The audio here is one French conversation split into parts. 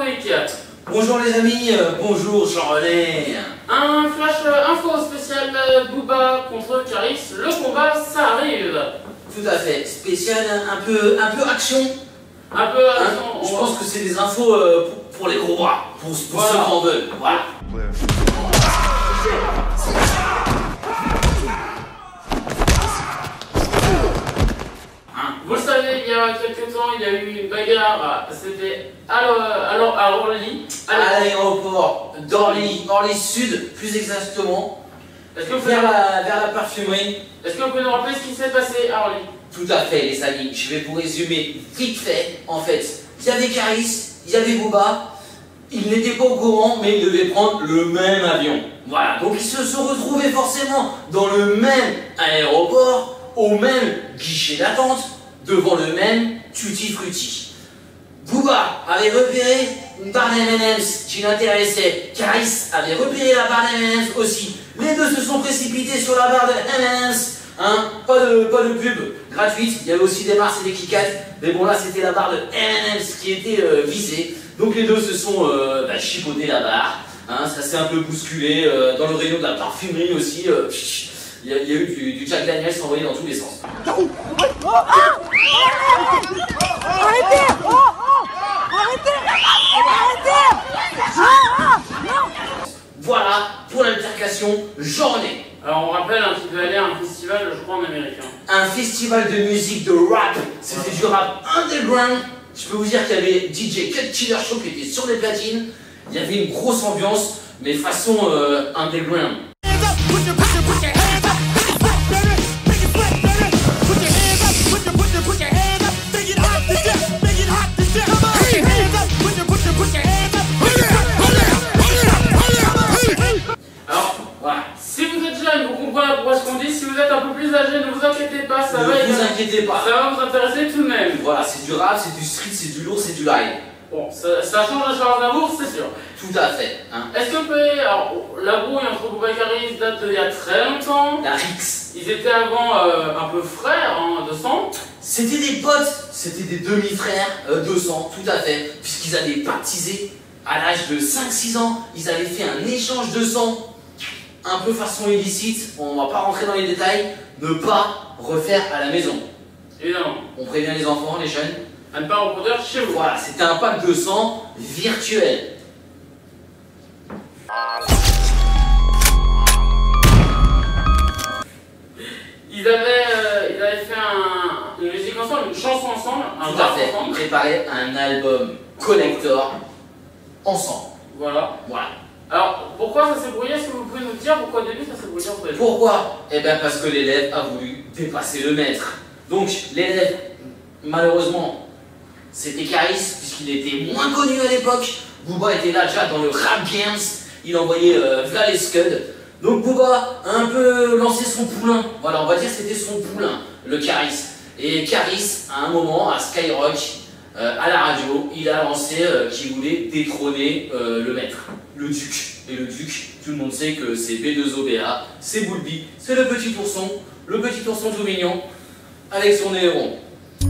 parler, Kiat. Bonjour les amis, bonjour Jean-René. Un flash info spécial Booba contre Kaaris, le combat ça arrive. Tout à fait, spécial, un peu action. Un peu action. Hein, je pense que c'est des infos pour les gros bras, pour ceux qui en veulent. Voilà. Vous le savez, il y a quelques temps, il y a eu une bagarre, c'était alors à Orly, à l'aéroport d'Orly, Orly Sud, plus exactement, vers la parfumerie. Est-ce que vous pouvez nous rappeler ce qui s'est passé à Orly? Tout à fait les amis, je vais vous résumer vite fait, en fait. Il y avait Kaaris, il y avait Booba, ils n'étaient pas au courant, mais ils devaient prendre le même avion. Voilà, donc ils se sont retrouvés forcément dans le même aéroport, au même guichet d'attente, devant le même Tutti Frutti. Booba avait repéré une barre M&M's qui l'intéressait. Kaaris avait repéré la barre M&M's aussi. Les deux se sont précipités sur la barre de M&M's. Hein, pas de pub gratuite. Il y avait aussi des Mars et des KitKat. Mais bon, là, c'était la barre de M&M's qui était visée. Donc les deux se sont chipotés la barre. Hein, ça s'est un peu bousculé. Dans le rayon de la parfumerie aussi. Il y a eu du Jack Daniels envoyé dans tous les sens. Voilà pour l'altercation journée. Alors on rappelle hein, qu'il devait aller à un festival, je crois en Amérique. Hein. Un festival de musique, de rap. C'était du rap underground. Je peux vous dire qu'il y avait DJ Cut Chiller Show qui était sur des platines. Il y avait une grosse ambiance, mais façon underground. Ne vous inquiétez pas. Ça va vous intéresser tout de même. Voilà, c'est du rap, c'est du street, c'est du lourd, c'est du live. Bon, ça change la charge d'amour, c'est sûr. Tout à fait. Hein. Est-ce qu'on peut... Alors, la brouille entre Booba et Kaaris date d'il y a très longtemps. La rixe. Ils étaient avant un peu frères, hein, de sang. C'était des potes, c'était des demi-frères de sang, tout à fait. Puisqu'ils avaient baptisé à l'âge de 5-6 ans. Ils avaient fait un échange de sang. Un peu façon illicite, on va pas rentrer dans les détails, ne pas refaire à la maison. Évidemment. On prévient les enfants, les jeunes. À ne pas reproduire chez vous. Voilà, c'était un pacte de sang virtuel. Ils avaient fait une musique ensemble, une chanson ensemble, un rap ensemble. Ils préparaient un album collector ensemble. Voilà. Alors, pourquoi ça s'est brouillé? Est-ce que vous pouvez nous dire pourquoi au début ça s'est brouillé en fait? Pourquoi? Eh bien parce que l'élève a voulu dépasser le maître. Donc, l'élève, malheureusement, c'était Kaaris, puisqu'il était moins connu à l'époque. Booba était là déjà dans le rap games, il envoyait Vlad et Scud. Donc Booba a un peu lancé son poulain, voilà, on va dire c'était son poulain, le Kaaris. Et Kaaris, à un moment, à Skyrock, à la radio, il a lancé qu'il voulait détrôner le maître. Le duc, et le duc, tout le monde sait que c'est B2OBA, c'est Boulby, c'est le petit ourson tout mignon, avec son héron.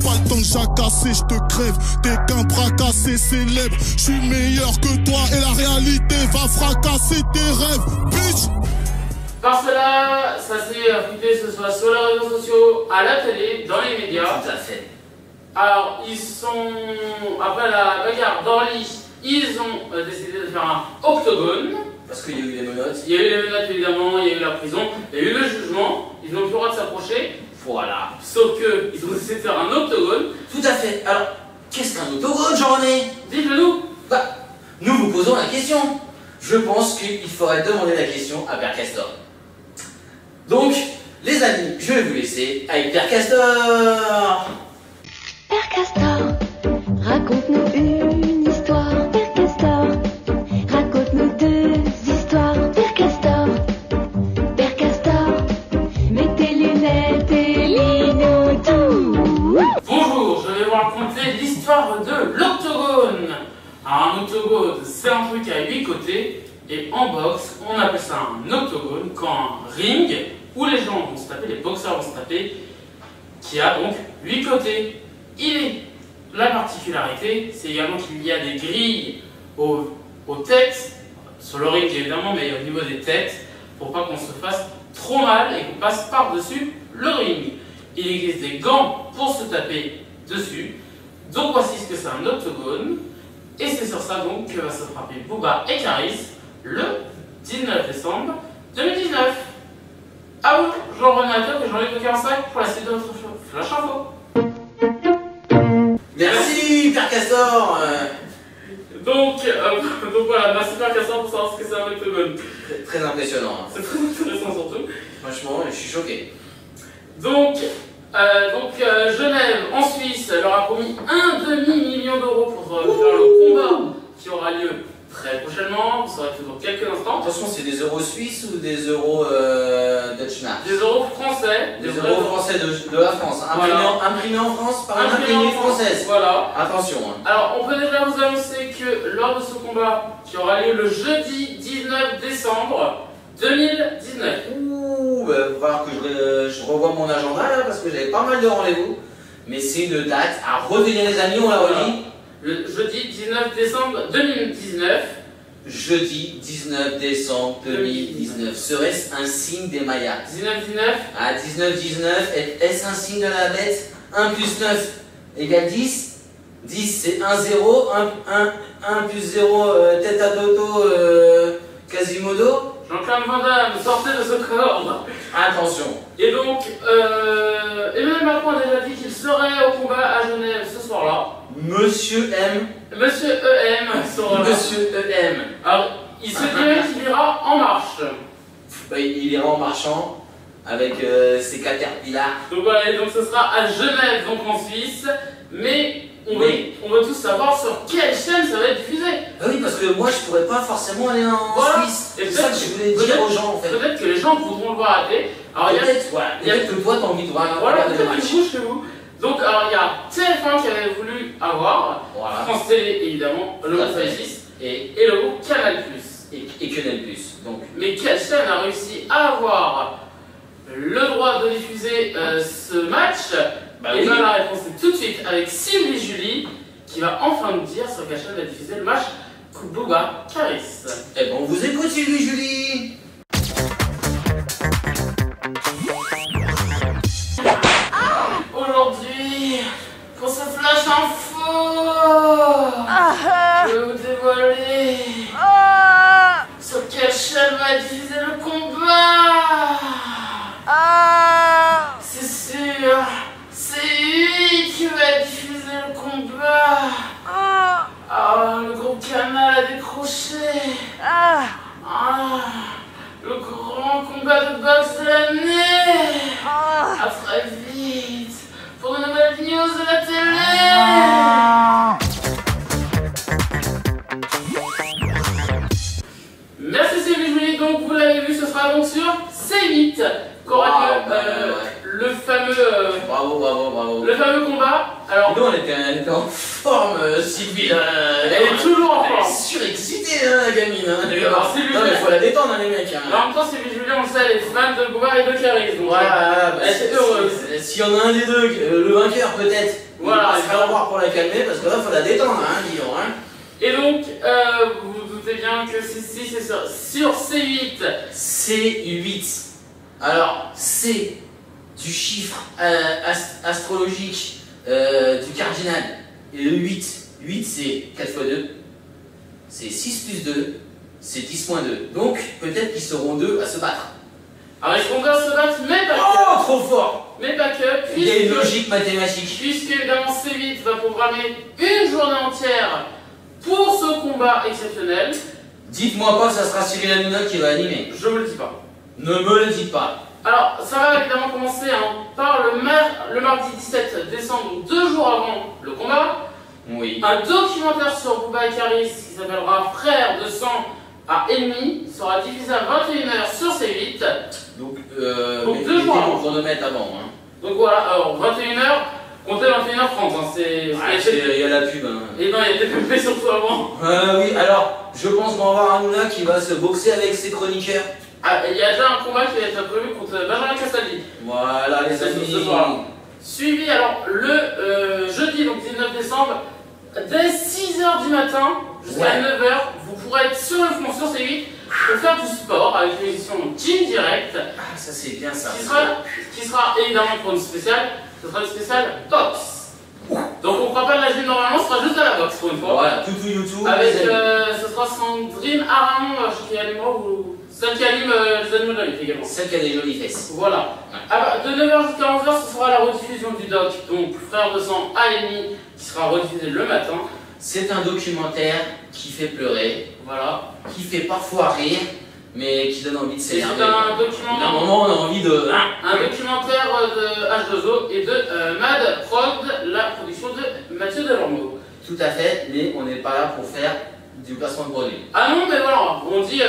Pas le temps de jacasser, je te crève, t'es qu'un bras cassé célèbre, je suis meilleur que toi et la réalité va fracasser tes rêves, bitch. Par cela, ça s'est affûté ce soit sur les réseaux sociaux, à la télé, dans les médias. Tout à fait. Alors, ils sont, après la bagarre d'Orly, ils ont décidé de faire un octogone. Parce qu'il y a eu les menottes. Il y a eu les menottes évidemment, il y a eu la prison, il y a eu le jugement, ils n'ont plus le droit de s'approcher. Voilà. Sauf que ils ont décidé de faire un octogone. Tout à fait. Alors, qu'est-ce qu'un octogone, Jean-René? Dites-le nous. Bah, nous vous posons la question. Je pense qu'il faudrait demander la question à Père Castor. Donc, les amis, je vais vous laisser avec Père Castor. Père Castor, raconte-nous une histoire. Père Castor, raconte-nous deux histoires. Père Castor, mets tes lunettes et lis-nous tout. Bonjour, je vais vous raconter l'histoire de l'octogone. Alors un octogone, c'est un truc à 8 côtés. Et en boxe, on appelle ça un octogone quand un ring, où les gens vont se taper, les boxeurs vont se taper, qui a donc 8 côtés. La particularité, c'est également qu'il y a des grilles au texte, sur le rythme évidemment, mais au niveau des textes, pour pas qu'on se fasse trop mal et qu'on passe par-dessus le ring. Il existe des gants pour se taper dessus. Donc voici ce que c'est un octogone. Et c'est sur ça donc que va se frapper Booba et Kaaris le 19 décembre 2019. Ah oui, Jean-René et Jean-René de 45 pour la suite de notre Flash Info. Merci Père Castor. Donc voilà, merci Père Castor pour savoir ce que c'est un octogone. Très impressionnant. Hein. C'est très intéressant surtout. Franchement, je suis choqué. Donc Genève, en Suisse, leur a promis un demi-million d'euros pour faire le combat qui aura lieu très prochainement. Ça va être dans quelques instants. Attention, c'est des euros suisses ou des euros Deutschmark? Des euros français. Des euros français de la France. Imprimé en France par une imprimée française. Voilà. Attention. Hein. Alors, on peut déjà vous annoncer que lors de ce combat qui aura lieu le jeudi 19 décembre 2019. Ouh, bah, il va falloir que je revoie mon agenda là parce que j'avais pas mal de rendez-vous. Mais c'est une date à retenir les amis, on la relit. Le jeudi 19 décembre 2019. Jeudi 19 décembre 2019. Serait-ce un signe des Mayas? 19-19. Ah, 19-19. Est-ce un signe de la bête? 1 plus 9 égale 10. 10 c'est 1, 0. 1 plus 0, tête à Toto, Quasimodo. Jean-Claude Van Damme, sortez de ce corps. Attention. Et donc, Emmanuel Macron a déjà dit qu'il serait au combat à Genève ce soir-là. Monsieur E.M. sera là. Monsieur E.M. Alors, il se dirait qu'il ira en marche. Il ira en marchant avec ses caterpillars. Donc voilà, donc ce sera à Genève, donc en Suisse. Mais on veut tous savoir sur quelle chaîne ça va être diffusé. Oui, parce que moi je pourrais pas forcément aller en Suisse. C'est ça que je voulais dire aux gens en fait. Peut-être que les gens voudront le voir à télé. Peut-être que toi t'as envie de voir. Voilà, peut-être que tu chez vous. Donc, alors il y a TF1 qui avait voulu avoir, France Télé évidemment, le groupe Faïsis et le groupe Canal Plus. Et Canal Plus. Mais quelle chaîne a réussi à avoir le droit de diffuser ce match? Et bien la réponse est tout de suite avec Sylvie Jolie qui va enfin nous dire sur quelle chaîne va diffuser le match Booba Kaaris. Eh ben on vous écoute Sylvie Jolie. Aujourd'hui, pour ce flash info, je vais vous dévoiler sur quelle chaîne va diffuser le combat. C'est sûr, c'est lui qui va diffuser le combat. Le gros canal a décroché. Le grand combat de boxe de l'année. À très vite pour une nouvelle news de la télé. Merci Sylvie Jolie. Donc vous l'avez vu, ce sera donc sur C8. Le fameux bravo. Le fameux combat. Alors nous on était en forme, Sylvie. Elle est toujours en forme. Surexcitée la gamine. Il faut la détendre les mecs. En même temps Sylvie Jolie, on le sait, elle est fan de Booba et de Kaaris. Voilà, elle est heureuse. S'il y en a un des deux, le vainqueur peut-être. Voilà, il va voir pour la calmer parce que là faut la détendre, Lyon. Et donc vous vous doutez bien que c'est sur C8. C8. Alors C du chiffre astrologique du cardinal, et le 8. 8 c'est 4 fois 2, c'est 6 plus 2, c'est 10 moins 2. Donc peut-être qu'ils seront deux à se battre. Alors ils seront deux à se battre, mais pas que. Oh, trop fort. Mais pas que. Il y a une logique mathématique. Puisque évidemment C8 va programmer une journée entière pour ce combat exceptionnel. Dites-moi pas que ça sera Cyril Hanouna qui va animer. Je vous le dis pas. Ne me le dites pas. Alors, ça va évidemment commencer par le mardi 17 décembre, donc 2 jours avant le combat. Oui. Un documentaire sur Booba et Kaaris qui s'appellera Frères de sang à ennemis sera diffusé à 21h sur C8. Donc 2 jours avant. Pour le mettre avant. Hein. Donc voilà, alors 21h, comptez 21h France. Il y a la pub. Et non, il y a des pubs surtout avant. Oui, alors je pense qu'on va avoir Hanouna qui va se boxer avec ses chroniqueurs. Il y a déjà un combat qui va être prévu contre Benjamin Castaldi. Voilà les amis. Suivi alors le jeudi, donc 19 décembre, dès 6h du matin, jusqu'à 9h, vous pourrez être sur le front, sur C8, pour faire du sport avec une émission Team Direct. Ah, ça c'est bien ça. Qui sera évidemment pour une spéciale, ce sera une spéciale boxe. Donc on ne fera pas de la gym normalement, ce sera juste de la boxe pour une fois. Voilà, tout YouTube. Avec, ce sera son Dream Aramon, qui anime, ou celle qui anime les animaux de la lutte également. Celle qui a des jolies fesses. Voilà. Alors, de 9h jusqu'à 11h, ce sera la rediffusion du doc, donc Frère de sang à l'ennemi, qui sera rediffusé le matin. C'est un documentaire qui fait pleurer, voilà, qui fait parfois rire, mais qui donne envie de s'énerver. C'est un documentaire. À un moment, on a envie de. Un documentaire de H2O et de Mad Prod, la production de Matthieu Delormeau. Tout à fait, mais on n'est pas là pour faire du placement de produit. Ah non, mais voilà, on dit.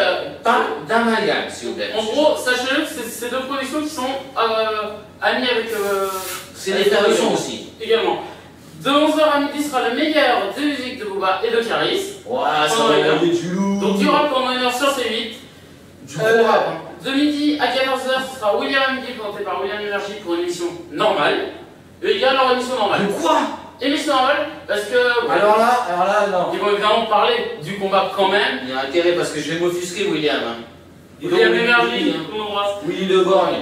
Pas d'amalgame, s'il vous plaît. En gros, sachez-le que c'est deux productions qui sont amies avec. C'est des productions aussi. Également. De 11h à midi sera le meilleur des musiques de Booba et de Kaaris. Ouah, ça va regarder du loup. Donc du rap pendant 1h sur C8. Du gros rap. De midi à 14h, ce sera William Energy, présenté par William Energy pour une émission normale. Et il y a leur émission normale. De quoi? Émission normale, parce que... Alors là, non. Ils vont évidemment parler du combat quand même. Il y a intérêt, parce que je vais m'offusquer, William. William Energy, on embrasse. Willy de Borgne.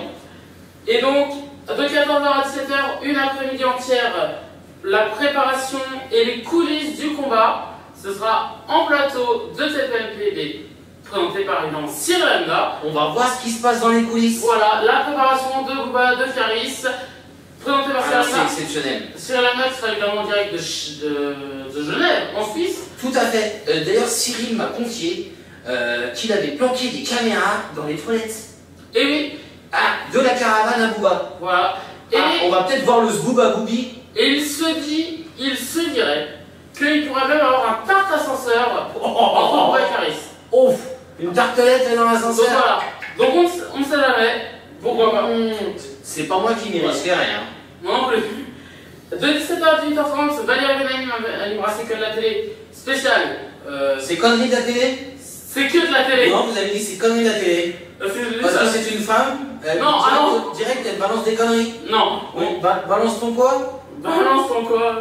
Et donc, de 14h à 17h, une après-midi entière, la préparation et les coulisses du combat, ce sera en plateau de TPMP, présenté par Cyril Hanouna. On va voir ce qui se passe dans les coulisses. Voilà, la préparation de Booba, de Kaaris, présentée par Cyril Hanouna. C'est exceptionnel. Cyril Hanouna qui sera évidemment en direct de Genève, en Suisse. Tout à fait. D'ailleurs, Cyril m'a confié qu'il avait planqué des caméras dans les toilettes. Et oui. Ah, de la caravane à Booba. Voilà. Et on va peut-être voir le Booba Booby. Et il se dirait qu'il pourrait même avoir un tarte ascenseur entre Booba et Kaaris. Ouf, une tartelette dans l'ascenseur. Donc voilà, donc on ne sait jamais, pourquoi pas. C'est pas moi qui n'y risquerai rien. Moi non plus. De 17h à 18h30, Valérie Rénaï animera C'est que de la télé spéciale. C'est conneries de la télé? C'est que de la télé. Non, vous avez dit c'est conneries de la télé. Parce que c'est une femme, direct elle balance des conneries. Non. Oui. Balance ton quoi? Balance ton quoi?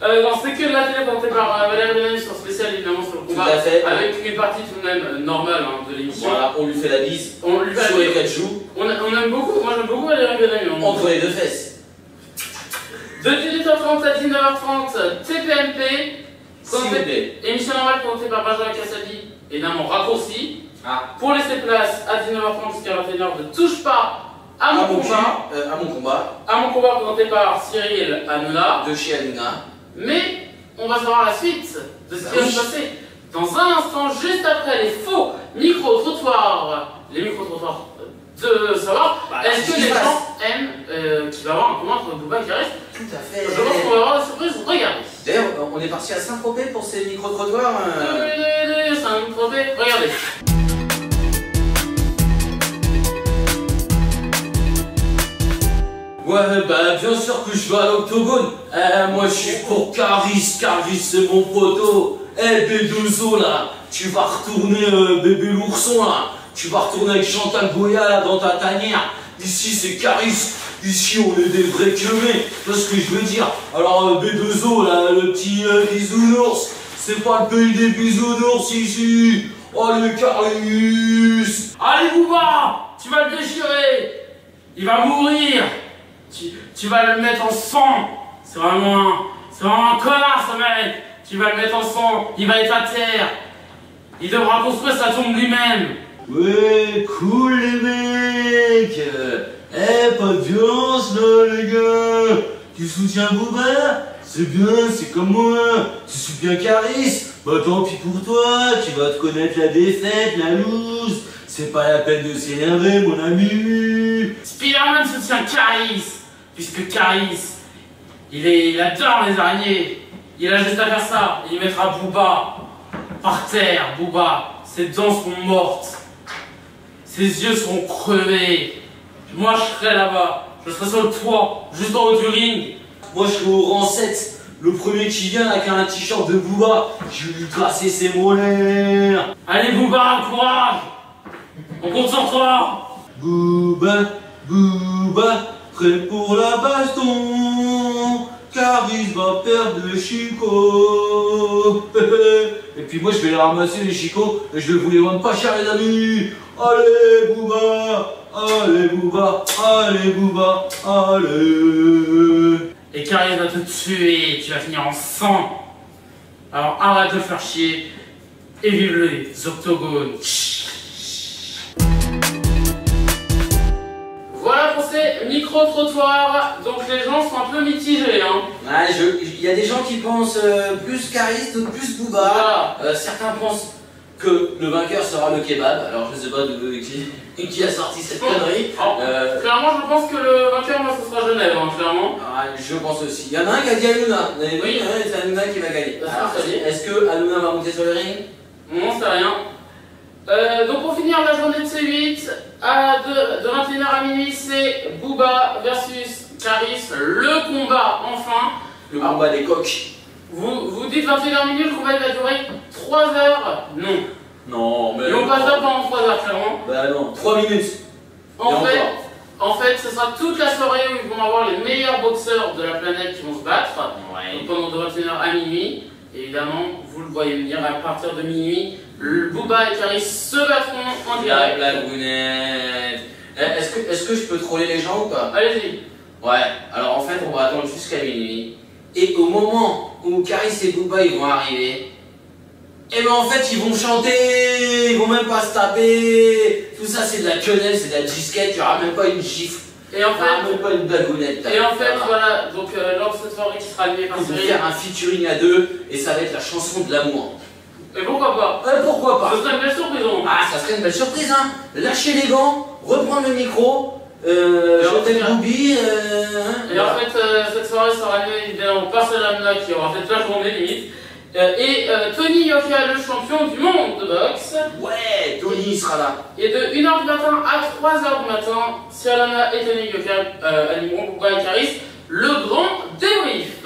Non, c'est que de la télé présentée par Valérie Rénaï sur spécial, évidemment, sur le combat. Tout à fait. Avec une partie tout de même normale de l'émission. Voilà, on lui fait la bise. On lui fait la bise. On aime beaucoup, moi j'aime beaucoup Valérie Rénaï. Entre les deux fesses. De 18h30 à 19h30, TPMP. Émission normale présentée par Benjamin Castaldi, évidemment raccourci. Pour laisser place à 19h30 jusqu'à 21h de Touche pas à mon combat présenté par Cyril Hanouna de chez Hanouna. Mais on va savoir la suite de ce qui va se passer dans un instant, juste après les faux micro-trottoirs. Les micro-trottoirs de savoir est-ce que les gens aiment qu'il va y avoir un combat entre Booba et Kaaris. Tout à fait. Je pense qu'on va avoir la surprise, regardez. D'ailleurs, on est parti à Saint-Tropez pour ces micro-trottoirs. Saint-Tropez, regardez. Ouais, bah bien sûr que je vais à l'Octogone. Moi je suis pour Kaaris, Kaaris c'est mon poteau. B2O là, tu vas retourner bébé l'ourson là. Tu vas retourner avec Chantal Goya là dans ta tanière. Ici c'est Kaaris, ici on est des vrais queumés. Tu vois ce que je veux dire? Alors B2O là, le petit bisounours, c'est pas le pays des bisounours ici. Oh le Kaaris. Allez Booba, tu vas le déchirer. Il va mourir. Tu vas le mettre en sang. C'est vraiment un connard ce mec. Tu vas le mettre en sang, il va être à terre. Il devra construire sa tombe lui-même. Ouais, cool les mecs. Pas de violence là les gars. Tu soutiens Booba? C'est bien, c'est comme moi. Tu soutiens Kaaris? Bah tant pis pour toi, tu vas te connaître la défaite, la loose. C'est pas la peine de s'énerver mon ami. Spider-Man soutient Kaaris, puisque Kaaris, il adore les araignées. Il a juste à faire ça, il mettra Booba par terre. Booba, ses dents seront mortes, ses yeux seront crevés. Moi je serai là-bas, je serai sur le toit, juste en haut du ring. Moi je serai au rang 7, le premier qui vient avec un t-shirt de Booba, je vais lui tracer ses molaires. Allez Booba, courage! On compte sur toi. Booba, Booba, prêt pour la baston. Kaaris va perdre le chicot. Et puis moi je vais les ramasser les chicots et je vais vous les vendre pas cher les amis. Allez Booba, allez Booba, allez Booba, allez. Et Kaaris va tout te tuer, tu vas finir en sang. Alors arrête de faire chier et vive les octogones. Voilà pour ces micro-trottoirs, donc les gens sont un peu mitigés. Hein. Il y a des gens qui pensent plus Kaaris, d'autres plus Booba. Voilà. Certains pensent que le vainqueur sera le kebab. Alors je ne sais pas qui a sorti cette connerie. Oh. Clairement, je pense que le vainqueur, moi, ce sera Genève, hein, clairement. Ah, je pense aussi. Il y en a un qui a dit Hanouna. Oui, c'est Hanouna qui va gagner. Est-ce que Hanouna va monter sur le ring? Non, c'est rien. Donc pour finir la journée de C8, de 21h à minuit, c'est Booba versus Kaaris, le combat enfin. Le combat des coqs. Vous dites 21h minuit, le combat il va durer 3 heures. Non. Non, mais... Et on passe là pendant 3 heures, clairement. Bah non, 3 minutes. En fait, ce sera toute la soirée où ils vont avoir les meilleurs boxeurs de la planète qui vont se battre. Ouais. Donc pendant de 21h à minuit. Évidemment, vous le voyez venir, à partir de minuit, Booba et Kaaris se battront en direct. La gounette. Est-ce que je peux troller les gens ou pas? Allez-y. Ouais, alors en fait, on va attendre jusqu'à minuit. Et au moment où Kaaris et Booba ils vont arriver, et ben en fait, ils vont chanter, ils vont même pas se taper. Tout ça, c'est de la quenelle, c'est de la disquette, il n'y aura même pas une gifle. Et en fait, pas une bagounette, et en fait voilà, donc lors de cette soirée qui sera animée par Cyril, faire un featuring à deux et ça va être la chanson de l'amour. Et pourquoi pas? Pourquoi pas? Ça serait une belle surprise hein. Ah ça serait une belle surprise hein. Lâcher les gants, reprendre le micro, je t'aime Booby. Et voilà. En fait cette soirée sera animée évidemment par Cyril Hanouna qui aura fait la journée limite. Et Tony Yoka, le champion du monde de boxe. Ouais, Tony sera là. Et de 1h du matin à 3h du matin, Cyril Hanouna et Tony Yoka animeront Booba et Kaaris le grand débrief.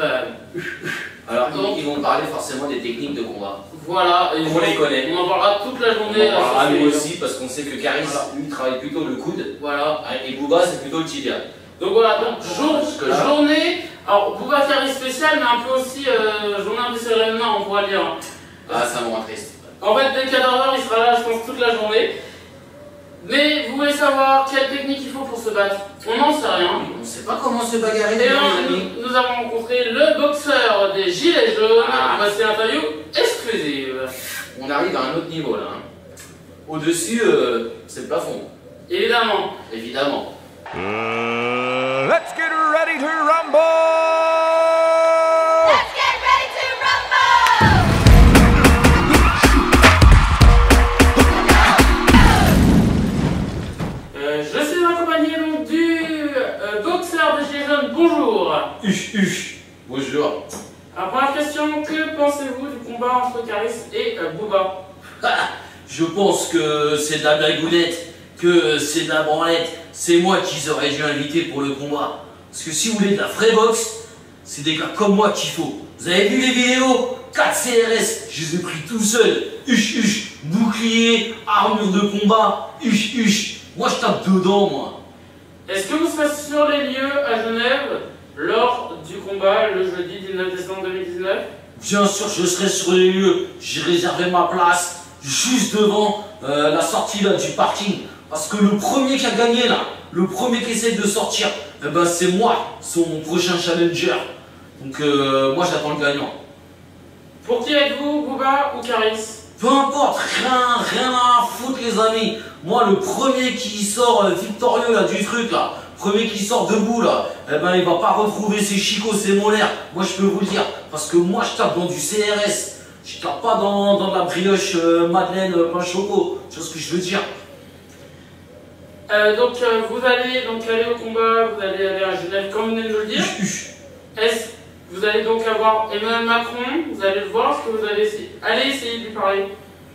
Alors, donc, ils vont parler forcément des techniques de combat. Voilà, et on les connaît. On en parlera toute la journée. On en parlera nous aussi parce qu'on sait que Kaaris, lui, travaille plutôt le coude. Voilà. Et Booba, c'est plutôt le tibia. Donc voilà, donc journée. Alors, Booba Kaaris spécial, mais un peu aussi journée impressionnante, on pourra le dire. Hein. Ah, ça me rend triste. En fait, dès 14h, il sera là, je pense, toute la journée. Mais vous voulez savoir quelle technique il faut pour se battre? On n'en sait rien. On ne sait pas comment se bagarrer. Et là, nous avons rencontré le boxeur des Gilets jaunes. Ah. C'est une interview exclusive. On arrive à un autre niveau là. Hein. Au-dessus, c'est le plafond. Évidemment. Évidemment. Let's get ready to rumble! Let's get ready to rumble! Je suis accompagné donc du boxeur de chez Jeune. Bonjour! Bonjour! Alors, première question, que pensez-vous du combat entre Kaaris et Booba? Je pense que c'est de la blagounette, que c'est de la branlette. C'est moi qui aurais dû inviter pour le combat. Parce que si vous voulez de la vraie boxe, c'est des gars comme moi qu'il faut. Vous avez vu les vidéos 4 CRS, je les ai pris tout seul. Bouclier, armure de combat, Moi je tape dedans, moi. Est-ce que vous serez sur les lieux à Genève lors du combat le jeudi 19 décembre 2019? Bien sûr, je serai sur les lieux. J'ai réservé ma place juste devant la sortie là, du parking. Parce que le premier qui a gagné là, le premier qui essaie de sortir, eh ben c'est moi, son prochain challenger. Donc moi j'attends le gagnant. Pour qui êtes-vous, Booba ou Kaaris? Peu importe, rien à foutre les amis. Moi le premier qui sort victorieux là du truc là, premier qui sort debout là, eh ben il va pas retrouver ses chicots, ses molaires. Moi je peux vous le dire, parce que moi je tape dans du CRS. Je tape pas dans de la brioche madeleine pain choco, tu vois ce que je veux dire. Donc vous allez donc aller au combat, vous allez aller à Genève comme vous venez de le dire. Vous allez donc avoir Emmanuel Macron, vous allez le voir, est-ce que vous allez essayer de lui parler?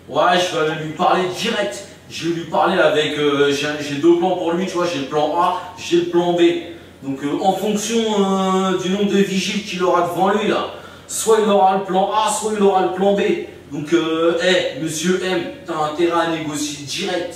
Ouais, je vais aller lui parler direct. Je vais lui parler avec, j'ai deux plans pour lui, tu vois, j'ai le plan A, j'ai le plan B. Donc en fonction du nombre de vigiles qu'il aura devant lui là, soit il aura le plan A, soit il aura le plan B. Donc monsieur M, t'as intérêt à négocier direct.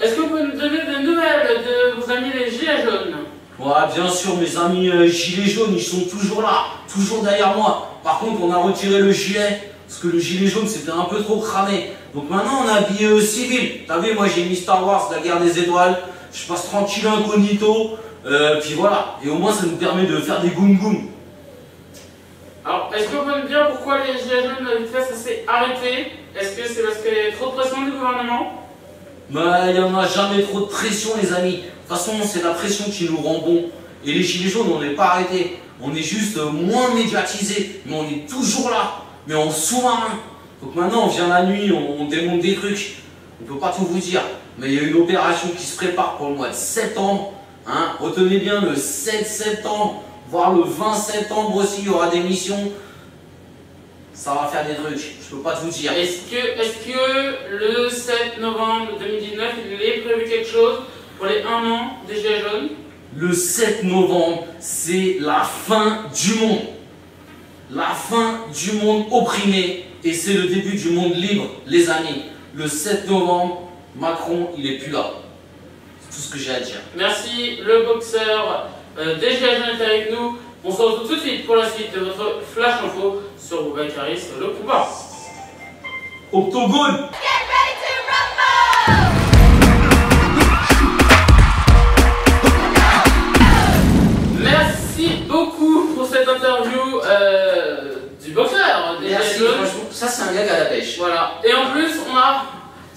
Est-ce que vous pouvez nous donner des nouvelles de vos amis les Gilets jaunes? Ouais, bien sûr, mes amis gilets jaunes, ils sont toujours là, toujours derrière moi. Par contre, on a retiré le gilet, parce que le gilet jaune, c'était un peu trop cramé. Donc maintenant, on a habillé civil. T'as vu, moi, j'ai mis Star Wars, la guerre des étoiles. Je passe tranquille incognito. Puis voilà. Et au moins, ça nous permet de faire des goum-goum. Alors, est-ce qu'on peut me dire pourquoi les gilets jaunes, la vitesse, ça s'est arrêté? Est-ce que c'est parce qu'il y a trop de pression du gouvernement? Bah, il n'y en a jamais trop de pression, les amis. De toute façon, c'est la pression qui nous rend bon. Et les gilets jaunes, on n'est pas arrêtés. On est juste moins médiatisés. Mais on est toujours là. Mais en sous-marin. Donc maintenant, on vient la nuit, on démonte des trucs. On ne peut pas tout vous dire. Mais il y a une opération qui se prépare pour le mois de septembre. Hein, retenez bien le 7 septembre, voire le 20 septembre aussi, il y aura des missions. Ça va faire des trucs, je peux pas tout dire. Est-ce que le 7 novembre 2019, il est prévu quelque chose pour les 1 an des Gilets jaunes? Le 7 novembre, c'est la fin du monde. La fin du monde opprimé et c'est le début du monde libre, les amis. Le 7 novembre, Macron, il est plus là. C'est tout ce que j'ai à dire. Merci, le boxeur des Gilets jaunes est avec nous. On se retrouve tout de suite pour la suite de votre Flash Info sur Booba et Kaaris, le Booba. Octogone! Merci beaucoup pour cette interview du boxeur des Gilets jaunes. Ça, c'est un gag à la pêche. Voilà. Et en plus, on a,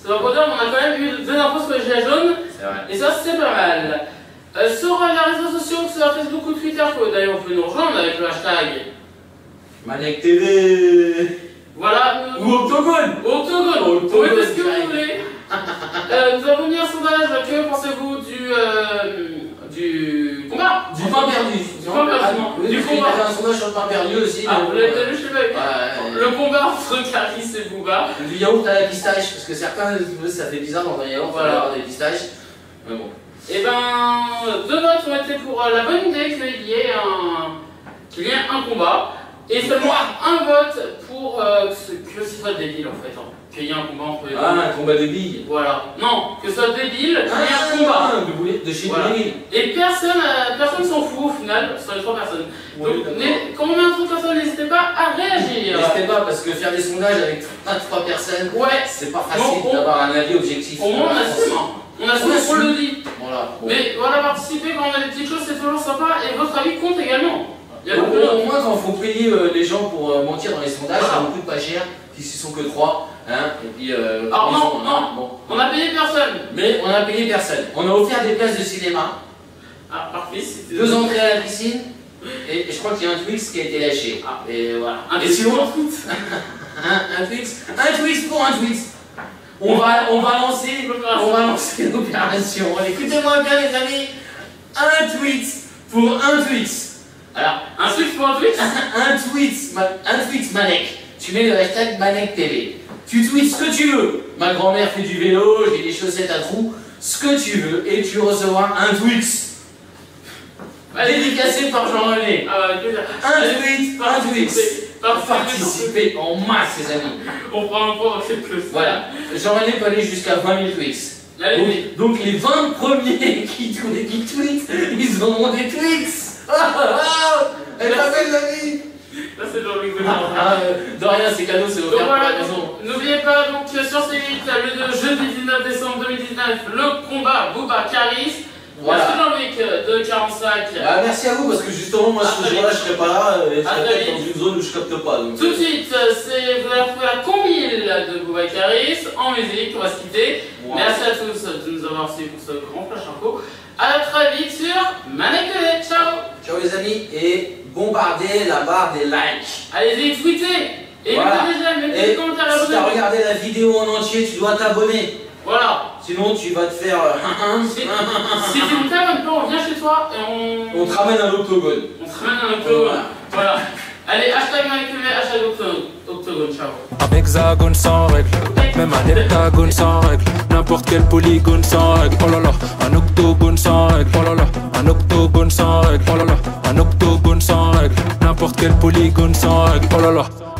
ça va pas dire, on a quand même eu deux infos sur les Gilets jaunes. Et ça, c'est pas mal. Sur les réseaux sociaux, sur Facebook ou Twitter, d'ailleurs, on peut nous rejoindre avec le hashtag Manek TV. Voilà. Ou Octogone. Octogone. Oui, parce que vous voulez. Nous avons mis un sondage. Que pensez-vous du combat? Du pain perdu. Du pain perdu. Du combat. Il y avait un sondage sur le pain perdu aussi. Ah, vous l'avez vu, je sais pas. Le combat entre Kaaris et Booba. Du yaourt à la pistache, parce que certains ça fait bizarre dans un yaourt. Voilà, des pistaches. Mais bon. Et ben, deux votes ont été pour la bonne idée qu'il y ait un combat, et seulement un vote pour que ce soit débile en fait, hein. Qu'il y ait un combat entre les deux. Ah, un combat débile. Voilà. Non, que ce soit débile, qu'il y ait un combat. De chez voilà. Et personne s'en fout au final, sur les trois personnes. Ouais, donc, quand on met un truc comme ça, n'hésitez pas à réagir. N'hésitez pas, parce que faire des sondages avec pas de trois personnes, ouais, c'est pas facile d'avoir un avis objectif. Au moins, on assume qu'on le dit. Voilà, bon. Mais voilà, participer quand on a des petites choses, c'est toujours sympa et votre avis compte également. Au moins, quand il faut payer les gens pour mentir dans les sondages, voilà. Ça ne coûte pas cher, puisqu'ils ne sont que 3. Hein, et puis, alors, non, on a payé personne. Mais on a payé personne. On a offert des places de cinéma. Ah, parfait. Deux entrées à la piscine. Et je crois qu'il y a un Twix qui a été lâché. Ah, et voilà. Un Twix pour un Twix. On va lancer l'opération. Écoutez-moi bien, les amis. Un tweet pour un tweet. Alors, un tweet pour un tweet. un tweet Manek. Tu mets le hashtag Manek TV. Tu tweets ce que tu veux. Ma grand-mère fait du vélo, j'ai des chaussettes à trous. Ce que tu veux et tu recevras un tweet. Dédicacé par Jean-René. Un tweet. Participer en masse, les amis. On prend un point, c'est plus. Voilà. Jean-René peut aller jusqu'à 20 000 tweets. Donc les 20 premiers qui tweetent, ils auront des tweets. Elle est belle, les amis. Là, c'est Jean-Louis Goulard. De rien, c'est cadeau, c'est offert. N'oubliez pas, donc, sur C8, le jeudi 19 décembre 2019, le combat Booba Kaaris. Voilà. Merci Jean-Luc de 45. Bah, merci à vous parce que justement moi ce jour-là je serais pas là et je serais dans une zone où je capte pas. Donc... Tout de suite, vous allez retrouver la combine de Booba et Kaaris en musique, on va se quitter. Wow. Merci à tous de nous avoir suivis pour ce grand flash info. A très vite sur Manek TV. Ciao. Ciao les amis et bombardez la barre des likes. Allez-y, tweetez et voilà. Mettez des commentaires à vous. Si t'as regardé la vidéo en entier, tu dois t'abonner. Voilà. Sinon tu vas te faire si tu me fais maintenant, on vient chez toi et on te ramène à l'Octogone. On te ramène à l'Octogone. Voilà. Allez, hashtag ManekTV, hashtag Octogone, ciao. Un hexagone sans règle, même un heptagone sans règle, n'importe quel polygone sans règle. Oh là là, un octogone sans règle. Oh là là, un octogone sans règle. Oh là là, un octogone sans règle, n'importe quel polygone sans règle. Oh là là.